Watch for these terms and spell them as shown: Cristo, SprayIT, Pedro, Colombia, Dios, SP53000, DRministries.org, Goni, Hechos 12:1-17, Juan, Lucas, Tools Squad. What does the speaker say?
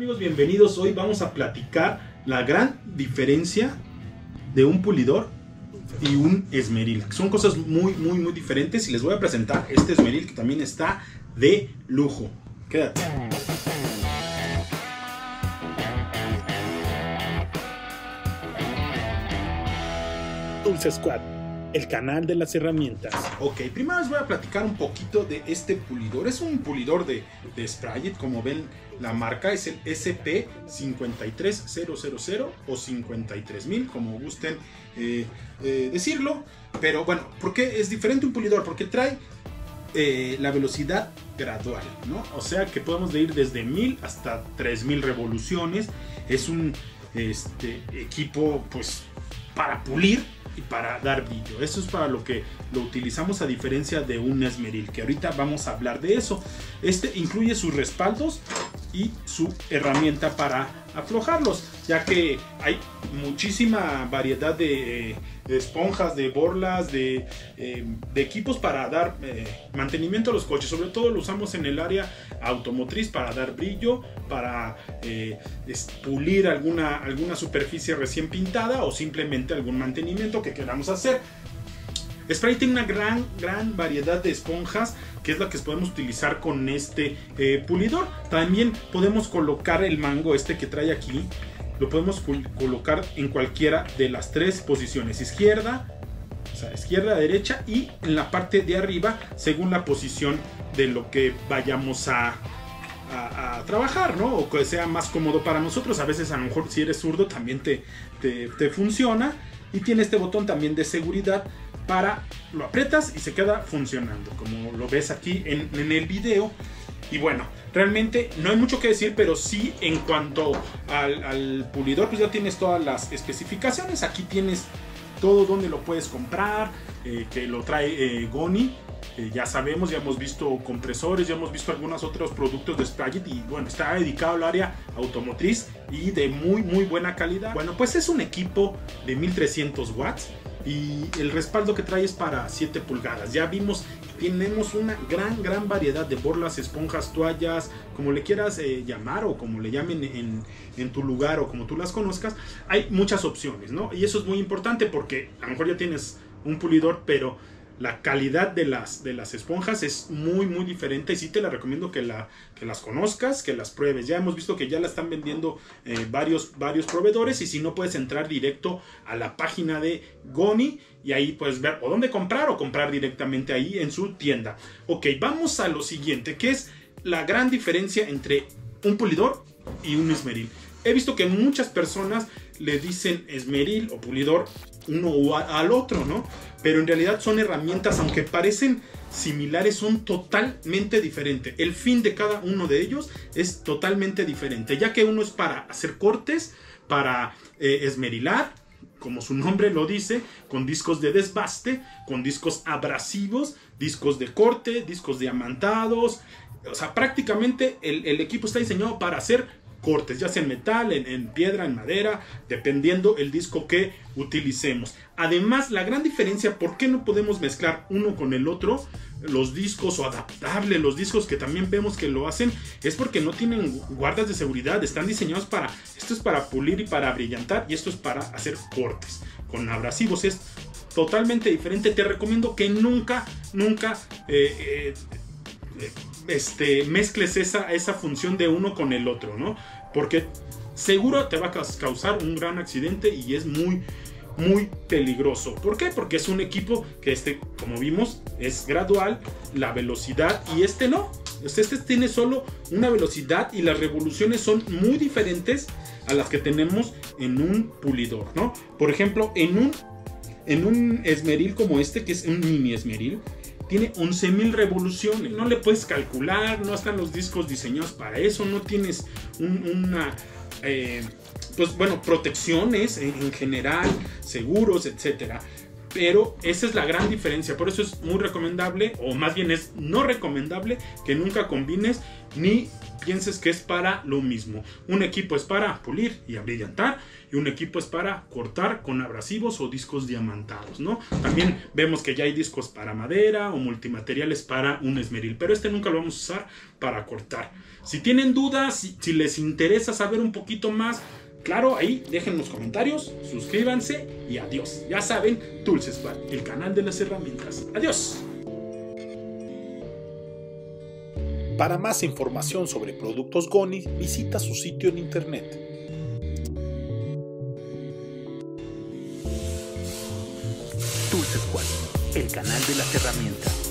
Amigos, bienvenidos. Hoy vamos a platicar la gran diferencia de un pulidor y un esmeril. Son cosas muy diferentes y les voy a presentar este esmeril que también está de lujo. Quédate. Tools Squad, el canal de las herramientas. Ok, primero les voy a platicar un poquito de este pulidor. Es un pulidor de SprayIT, como ven la marca es el SP53000 o 53000, como gusten decirlo. Pero bueno, ¿por qué es diferente un pulidor? Porque trae la velocidad gradual, ¿no? O sea que podemos ir desde 1000 hasta 3000 revoluciones. Es un equipo pues para pulir y para dar brillo. Eso es para lo que lo utilizamos, a diferencia de un esmeril, que ahorita vamos a hablar de eso. Este incluye sus respaldos y su herramienta para aflojarlos, ya que hay muchísima variedad de esponjas, de borlas, de equipos para dar mantenimiento a los coches. Sobre todo lo usamos en el área automotriz para dar brillo, para pulir alguna superficie recién pintada o simplemente algún mantenimiento que queramos hacer. SprayIT tiene una gran variedad de esponjas, que es la que podemos utilizar con este pulidor. También podemos colocar el mango que trae aquí, lo podemos colocar en cualquiera de las tres posiciones: izquierda, o sea, izquierda, derecha, y en la parte de arriba, según la posición de lo que vayamos a trabajar, ¿no? O que sea más cómodo para nosotros. A veces, a lo mejor, si eres zurdo, también te funciona. Y tiene este botón también de seguridad, para lo aprietas y se queda funcionando, como lo ves aquí en el video. Y bueno, realmente no hay mucho que decir, pero sí, en cuanto al pulidor, pues ya tienes todas las especificaciones. Aquí tienes todo donde lo puedes comprar, que lo trae Goni. Ya sabemos, ya hemos visto compresores, ya hemos visto algunos otros productos de SprayIT, y bueno, está dedicado al área automotriz y de muy buena calidad. Bueno, pues es un equipo de 1300 watts y el respaldo que trae es para 7 pulgadas. Ya vimos que tenemos una gran variedad de borlas, esponjas, toallas, como le quieras llamar, o como le llamen en tu lugar, o como tú las conozcas. Hay muchas opciones, ¿no? Y eso es muy importante, porque a lo mejor ya tienes un pulidor, pero la calidad de las esponjas es muy diferente, y sí te la recomiendo que las conozcas, que las pruebes. Ya hemos visto que ya la están vendiendo varios proveedores, y si no, puedes entrar directo a la página de Goni y ahí puedes ver o dónde comprar, o comprar directamente ahí en su tienda. Ok, vamos a lo siguiente, que es la gran diferencia entre un pulidor y un esmeril. He visto que muchas personas le dicen esmeril o pulidor uno al otro, ¿no? Pero en realidad son herramientas, aunque parecen similares, son totalmente diferentes. El fin de cada uno de ellos es totalmente diferente, ya que uno es para hacer cortes, para esmerilar, como su nombre lo dice, con discos de desbaste, con discos abrasivos, discos de corte, discos diamantados. O sea, prácticamente el equipo está diseñado para hacer cortes, ya sea en metal, en piedra, en madera, dependiendo el disco que utilicemos. Además, la gran diferencia, ¿por qué no podemos mezclar uno con el otro los discos, o adaptarle los discos, que también vemos que lo hacen? Es porque no tienen guardas de seguridad. Están diseñados para, esto es para pulir y para brillantar, y esto es para hacer cortes con abrasivos. Es totalmente diferente. Te recomiendo que nunca mezcles esa función de uno con el otro, ¿no? Porque seguro te va a causar un gran accidente, y es muy peligroso. ¿Por qué? Porque es un equipo que como vimos, es gradual la velocidad, y no. Este tiene solo una velocidad, y las revoluciones son muy diferentes a las que tenemos en un pulidor, ¿no? Por ejemplo, en un esmeril como que es un mini esmeril, tiene 11000 revoluciones. No le puedes calcular, no están los discos diseñados para eso, no tienes pues bueno, protecciones en general, seguros, etcétera. Pero esa es la gran diferencia. Por eso es muy recomendable, o más bien es no recomendable, que nunca combines ni pienses que es para lo mismo. Un equipo es para pulir y abrillantar y un equipo es para cortar con abrasivos o discos diamantados, ¿no? También vemos que ya hay discos para madera o multimateriales para un esmeril, pero este nunca lo vamos a usar para cortar. Si tienen dudas, si les interesa saber un poquito más, claro, ahí dejen los comentarios, suscríbanse y adiós. Ya saben, Tools Squad, el canal de las herramientas. Adiós. Para más información sobre productos Goni, visita su sitio en internet. Tools Squad, el canal de las herramientas.